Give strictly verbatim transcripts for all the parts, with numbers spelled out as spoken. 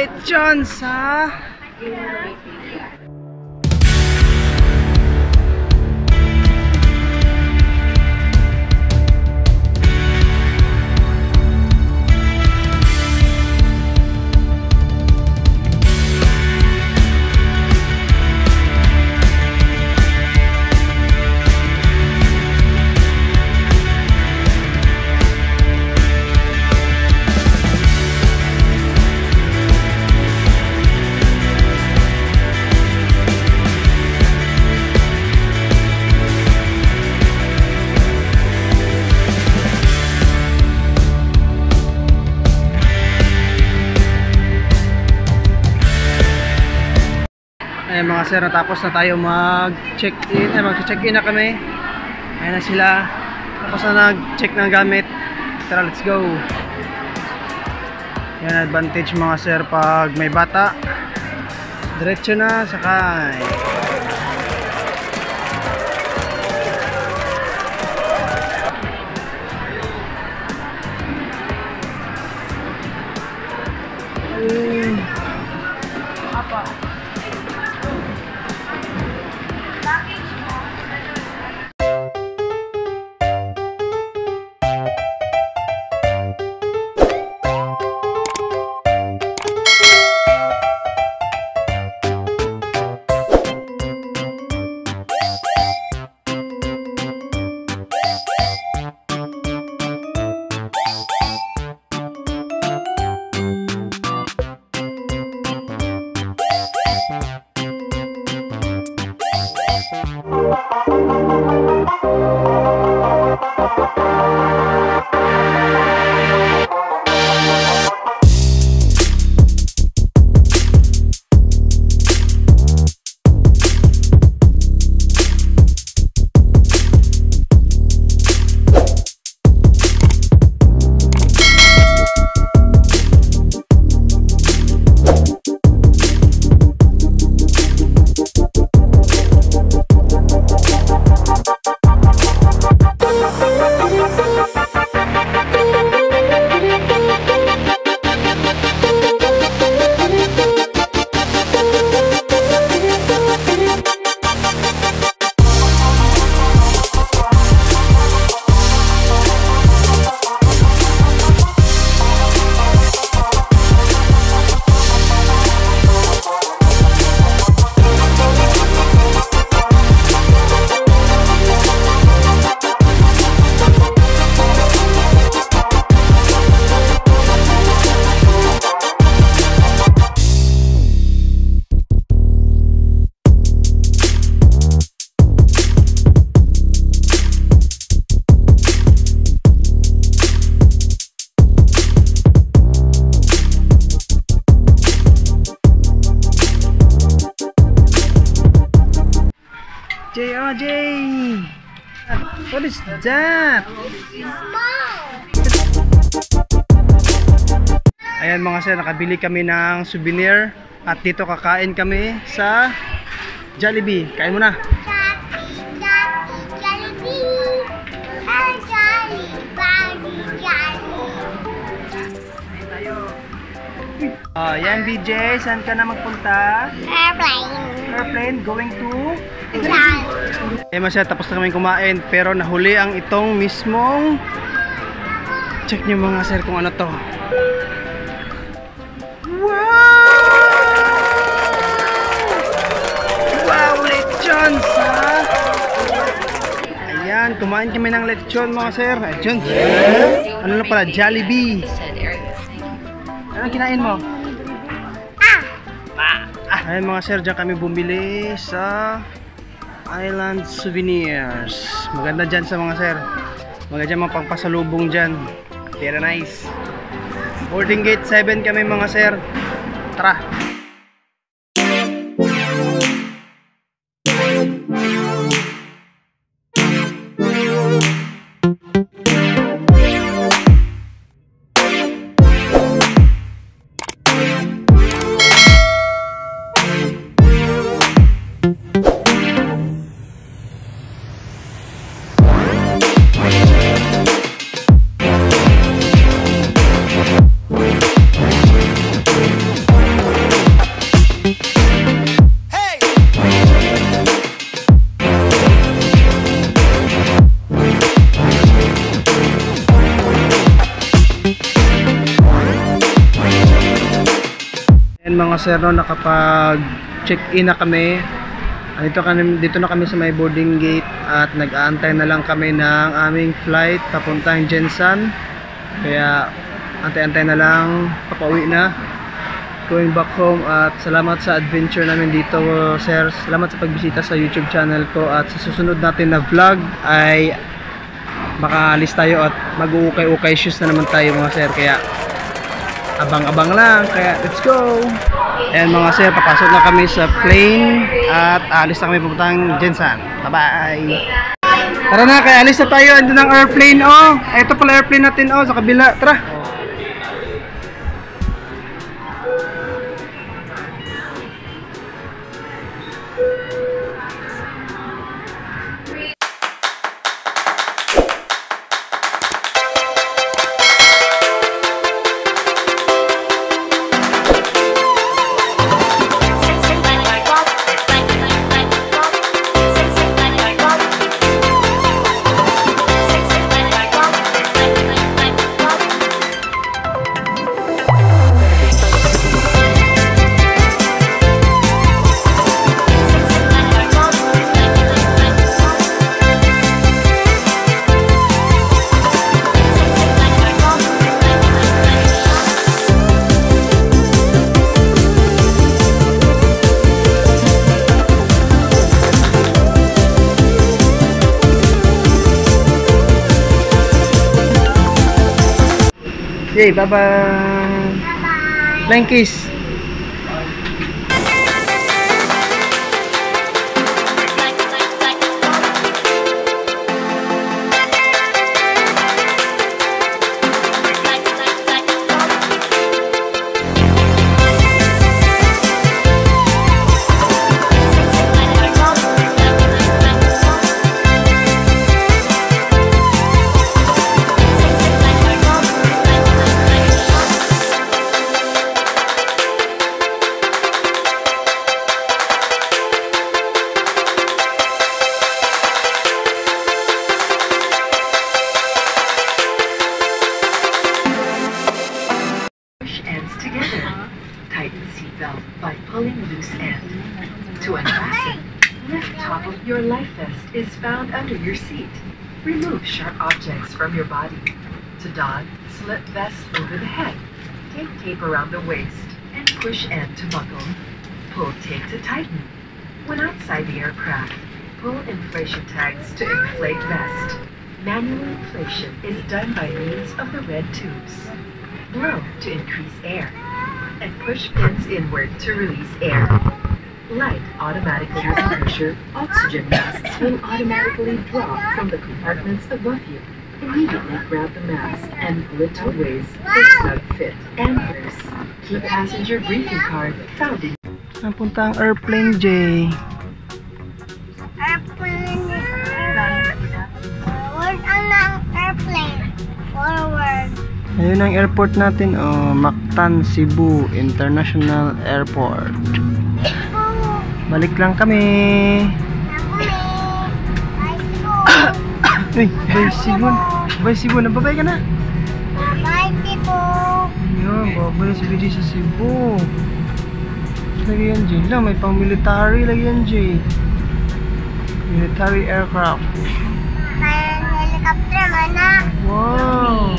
lechons, ha? Ayan mga sir, natapos na tayo mag-check-in. Ay, mag-check-in na kami. Ayan na sila. Tapos na nag-check ng gamit. Tara, let's go. Ayan, advantage mga sir pag may bata. Diretso na, sakay. Apa? J R J! What is that? Ayan mga sir, nakabili kami ng souvenir at dito kakain kami sa Jollibee. Kain muna! Ayan B J, saan ka na magpunta? Airplane! Airplane going to eh masaya, tapos na kami kumain pero nahuli ang itong mismong check nyo mga sir kung ano to. Wow! Wow! Lechons ha! Ayan, kumain kami ng lechon mga sir. Lechon? Ano na pala? Jollibee. Anong kinain mo? Ayan mga sir, dyan kami bumili sa Island Souvenirs. Maganda dyan sa mga sir. Maganda dyan mga pangpasalubong dyan. Very nice. Boarding gate seven kami mga sir. Tara! We'll be right back. mga sir, no, nakapag-check-in na kami. Dito, dito na kami sa may boarding gate at nag-aantay na lang kami ng aming flight papuntang Jensan. Kaya antay-antay na lang, papauwi na, going back home. At salamat sa adventure namin dito, sir. Salamat sa pagbisita sa YouTube channel ko. At sa susunod natin na vlog ay makaalis tayo at mag-uukay-ukay shoes na naman tayo, mga sir. Kaya abang-abang lang, kaya let's go. And mga sir, papasok na kami sa plane at alis na kami papuntang Jensan. Bye-bye. Tara na, kaya alis na tayo. Andun ang airplane, oh. Ito pala airplane natin, oh, sa kabila. Tara. Okay, bye-bye. Bye-bye. Flying kiss. By pulling loose end. To unfasten, lift top of your life vest is found under your seat. Remove sharp objects from your body. To don, slip vest over the head. Take tape around the waist and push end to buckle. Pull tape to tighten. When outside the aircraft, pull inflation tags to inflate vest. Manual inflation is done by means of the red tubes. Blow to increase air and push pins inward to release air. Light automatically with pressure, oxygen masks will automatically drop from the compartments above you. Immediately grab the mask and pull it to ways that snug fit and purse. Keep passenger briefing card found in. Napunta ang airplane, Jay. Airplane. Forward ang airplane. Forward. Ayun ang airport natin, oh, Mactan Cebu International Airport. Balik lang kami. Uy, bye Cebu. Bye Cebu, nababay ka na. Bye Cebu. Ayun, babay si B J sa Cebu. Lagi yan, J. May pang military lagi yan, J. Military aircraft. May helicopter man na. Wow.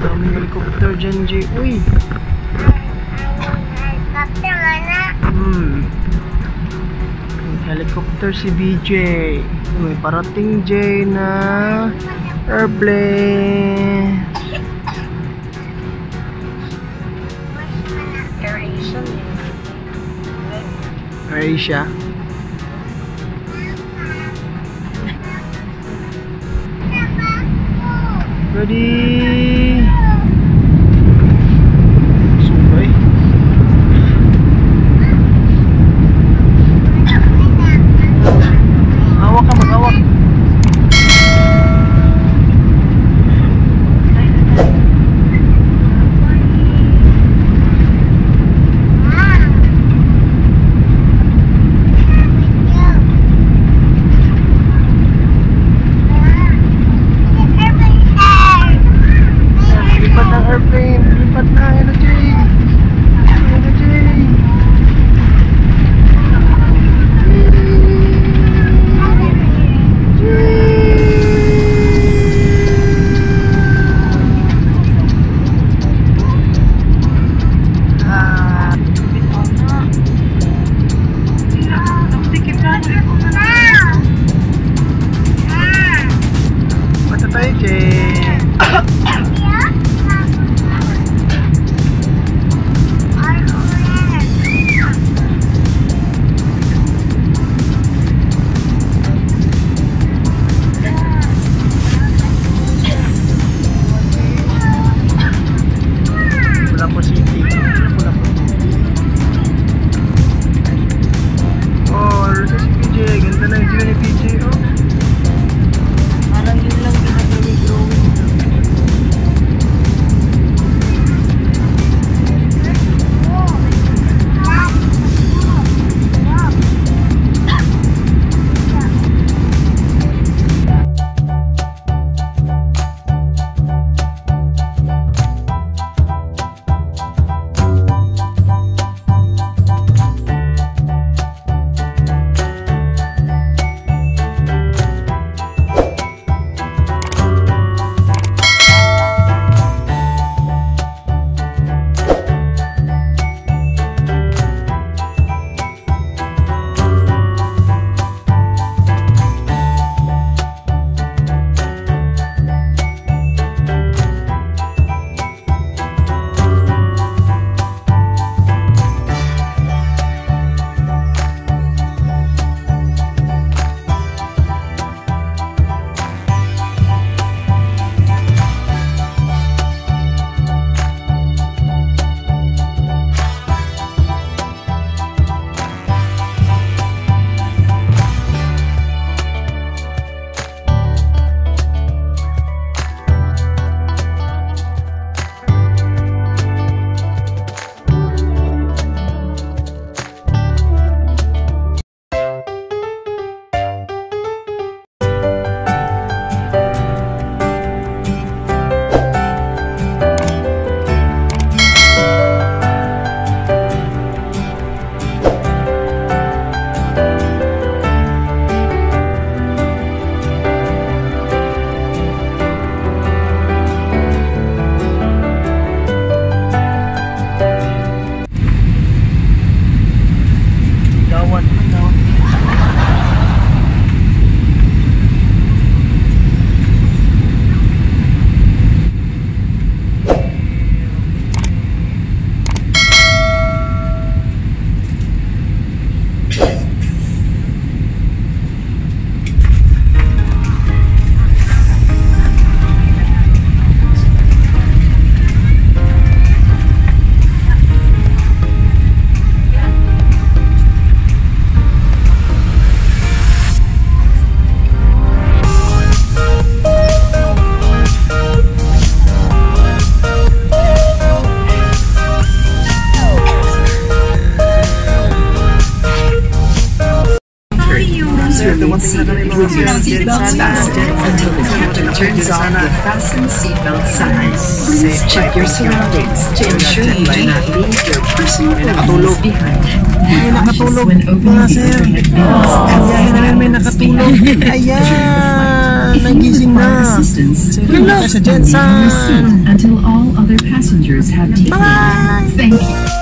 Ang helicopter dyan, Jay. Uy! Helicopter nga na. Hmm. Helicopter si B J. May parating, Jay, na airplane. AirAsia. AirAsia. Ready? Seatbelts fastened until the captain turns on the fasten seatbelt sign. Please check your surroundings to ensure you do not leave your personal belongings behind. May nakatulog mga sir. Ayahin na rin may nakatulog. Ayan! Nagising na! Nandok! Jensen! Until all other passengers have taken off. Thank you.